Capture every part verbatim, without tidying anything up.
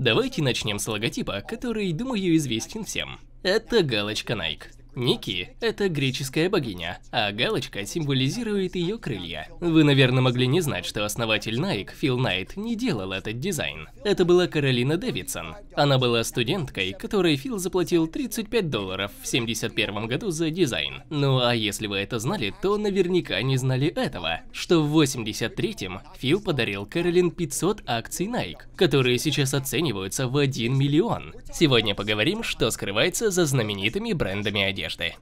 Давайте начнем с логотипа, который, думаю, известен всем. Это галочка Nike. Ники – это греческая богиня, а галочка символизирует ее крылья. Вы, наверное, могли не знать, что основатель Nike, Фил Найт, не делал этот дизайн. Это была Каролина Дэвидсон. Она была студенткой, которой Фил заплатил тридцать пять долларов в семьдесят первом году за дизайн. Ну а если вы это знали, то наверняка не знали этого, что в восемьдесят третьем Фил подарил Каролин пятьсот акций Nike, которые сейчас оцениваются в один миллион. Сегодня поговорим, что скрывается за знаменитыми брендами одежды. Одежды.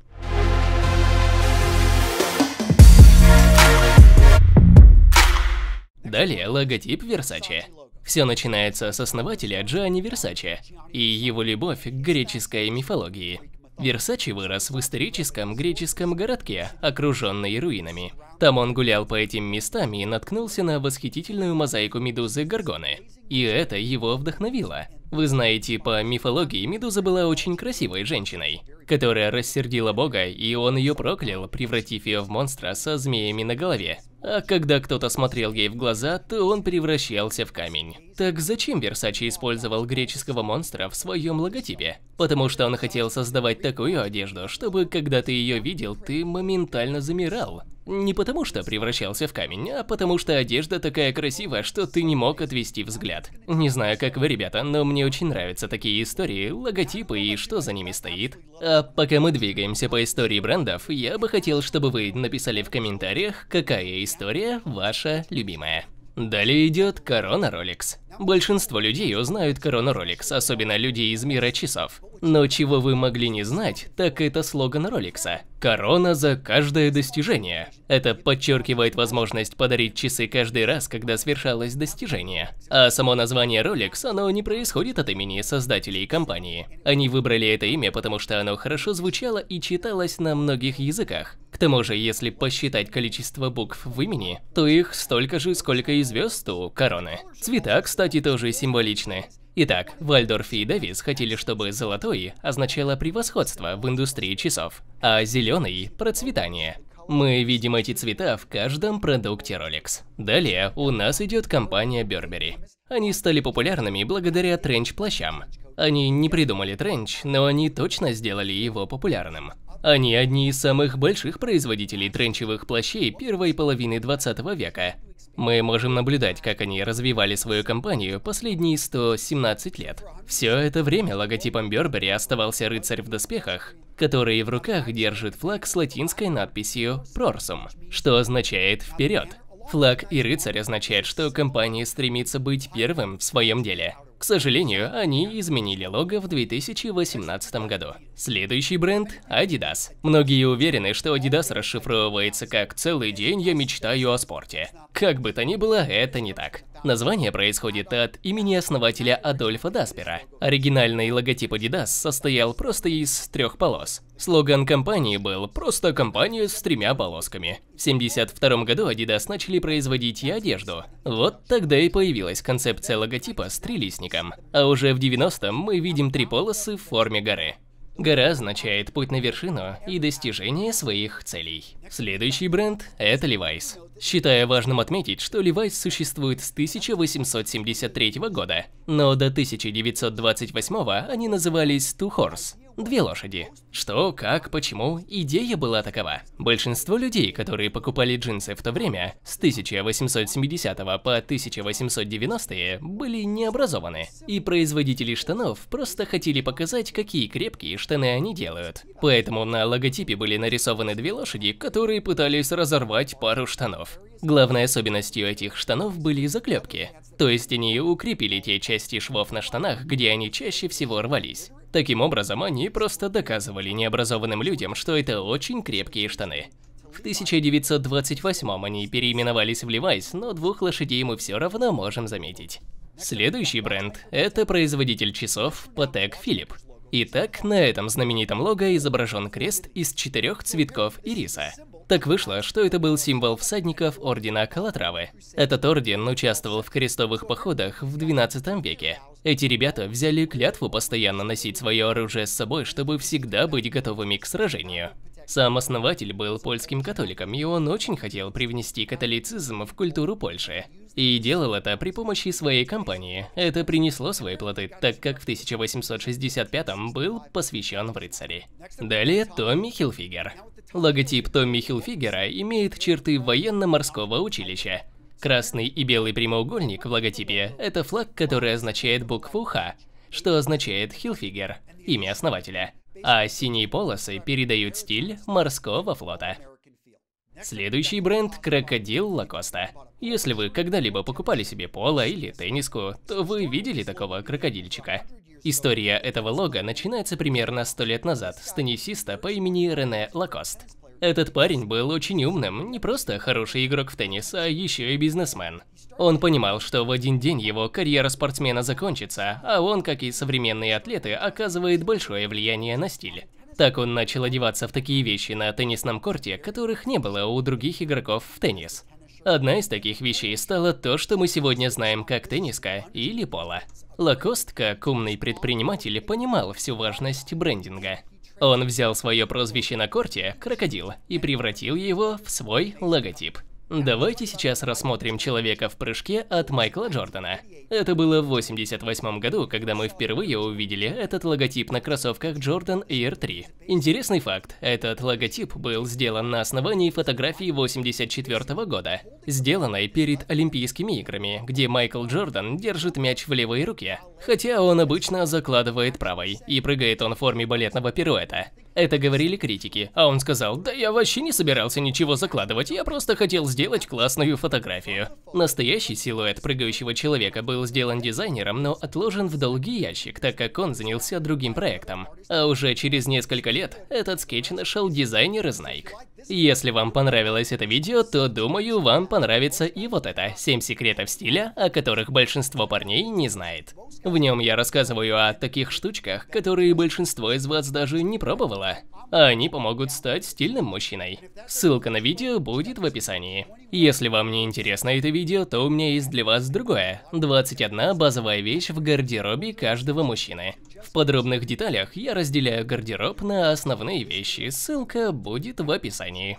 Далее логотип Versace. Все начинается с основателя Джани Версаче и его любовь к греческой мифологии. Версаче вырос в историческом греческом городке, окруженный руинами. Там он гулял по этим местам и наткнулся на восхитительную мозаику медузы Горгоны. И это его вдохновило. Вы знаете, по мифологии медуза была очень красивой женщиной, которая рассердила бога, и он ее проклял, превратив ее в монстра со змеями на голове. А когда кто-то смотрел ей в глаза, то он превращался в камень. Так зачем Версаче использовал греческого монстра в своем логотипе? Потому что он хотел создавать такую одежду, чтобы когда ты ее видел, ты моментально замирал. Не потому что превращался в камень, а потому что одежда такая красивая, что ты не мог отвести взгляд. Не знаю, как вы, ребята, но мне очень нравятся такие истории, логотипы и что за ними стоит. А пока мы двигаемся по истории брендов, я бы хотел, чтобы вы написали в комментариях, какая история ваша любимая. Далее идет корона Rolex. Большинство людей узнают корону Rolex, особенно людей из мира часов. Но чего вы могли не знать, так это слоган Rolex. Корона за каждое достижение. Это подчеркивает возможность подарить часы каждый раз, когда свершалось достижение. А само название Rolex, оно не происходит от имени создателей компании. Они выбрали это имя, потому что оно хорошо звучало и читалось на многих языках. К тому же, если посчитать количество букв в имени, то их столько же, сколько и звезд у короны. Цвета, кстати, тоже символичны. Итак, Вальдорф и Дэвис хотели, чтобы золотой означало превосходство в индустрии часов, а зеленый – процветание. Мы видим эти цвета в каждом продукте Rolex. Далее у нас идет компания Burberry. Они стали популярными благодаря тренч-плащам. Они не придумали тренч, но они точно сделали его популярным. Они одни из самых больших производителей тренчевых плащей первой половины двадцатого века. Мы можем наблюдать, как они развивали свою компанию последние сто семнадцать лет. Все это время логотипом Burberry оставался рыцарь в доспехах, который в руках держит флаг с латинской надписью «Прорсум», что означает «вперед». Флаг и рыцарь означает, что компания стремится быть первым в своем деле. К сожалению, они изменили лого в две тысячи восемнадцатом году. Следующий бренд – Adidas. Многие уверены, что Adidas расшифровывается как «Целый день я мечтаю о спорте». Как бы то ни было, это не так. Название происходит от имени основателя Адольфа Даспера. Оригинальный логотип Adidas состоял просто из трех полос. Слоган компании был «Просто компания с тремя полосками». В семьдесят втором году Adidas начали производить и одежду. Вот тогда и появилась концепция логотипа с трилистником. А уже в девяностом мы видим три полосы в форме горы. Гора означает путь на вершину и достижение своих целей. Следующий бренд – это Levi's. Считаю важным отметить, что Levi's существует с тысяча восемьсот семьдесят третьего года, но до тысяча девятьсот двадцать восьмого они назывались Two Horse. Две лошади. Что, как, почему? Идея была такова. Большинство людей, которые покупали джинсы в то время, с тысяча восемьсот семидесятого по тысяча восемьсот девяностые, были необразованы. И производители штанов просто хотели показать, какие крепкие штаны они делают. Поэтому на логотипе были нарисованы две лошади, которые пытались разорвать пару штанов. Главной особенностью этих штанов были заклепки. То есть они укрепили те части швов на штанах, где они чаще всего рвались. Таким образом, они просто доказывали необразованным людям, что это очень крепкие штаны. В тысяча девятьсот двадцать восьмом они переименовались в Levi's, но двух лошадей мы все равно можем заметить. Следующий бренд – это производитель часов Patek Philipp. Итак, на этом знаменитом лого изображен крест из четырех цветков ириса. Так вышло, что это был символ всадников ордена Калатравы. Этот орден участвовал в крестовых походах в двенадцатом веке. Эти ребята взяли клятву постоянно носить свое оружие с собой, чтобы всегда быть готовыми к сражению. Сам основатель был польским католиком, и он очень хотел привнести католицизм в культуру Польши. и делал это при помощи своей компании. Это принесло свои плоды, так как в тысяча восемьсот шестьдесят пятом был посвящен в рыцари. Далее Томми Хилфигер. Логотип Томми Хилфигера имеет черты военно-морского училища. Красный и белый прямоугольник в логотипе – это флаг, который означает букву «Х», что означает Хилфигер, имя основателя. А синие полосы передают стиль морского флота. Следующий бренд – крокодил Лакоста. Если вы когда-либо покупали себе поло или тенниску, то вы видели такого крокодильчика. История этого лого начинается примерно сто лет назад с теннисиста по имени Рене Лакост. Этот парень был очень умным, не просто хороший игрок в теннис, а еще и бизнесмен. Он понимал, что в один день его карьера спортсмена закончится, а он, как и современные атлеты, оказывает большое влияние на стиль. Так он начал одеваться в такие вещи на теннисном корте, которых не было у других игроков в теннис. Одна из таких вещей стала то, что мы сегодня знаем как тенниска или поло. Лакост, как умный предприниматель, понимал всю важность брендинга. Он взял свое прозвище на корте «Крокодил» и превратил его в свой логотип. Давайте сейчас рассмотрим человека в прыжке от Майкла Джордана. Это было в тысяча девятьсот восемьдесят восьмом году, когда мы впервые увидели этот логотип на кроссовках Jordan Air три. Интересный факт, этот логотип был сделан на основании фотографии тысяча девятьсот восемьдесят четвёртого года, сделанной перед Олимпийскими играми, где Майкл Джордан держит мяч в левой руке, хотя он обычно закладывает правой, и прыгает он в форме балетного пируэта. Это говорили критики, а он сказал: «Да я вообще не собирался ничего закладывать, я просто хотел сделать сделать классную фотографию». Настоящий силуэт прыгающего человека был сделан дизайнером, но отложен в долгий ящик, так как он занялся другим проектом. А уже через несколько лет этот скетч нашел дизайнер из Nike. Если вам понравилось это видео, то думаю, вам понравится и вот это «семь секретов стиля, о которых большинство парней не знает». В нем я рассказываю о таких штучках, которые большинство из вас даже не пробовало. Они помогут стать стильным мужчиной. Ссылка на видео будет в описании. Если вам не интересно это видео, то у меня есть для вас другое. двадцать одна базовая вещь в гардеробе каждого мужчины. В подробных деталях я разделяю гардероб на основные вещи, ссылка будет в описании.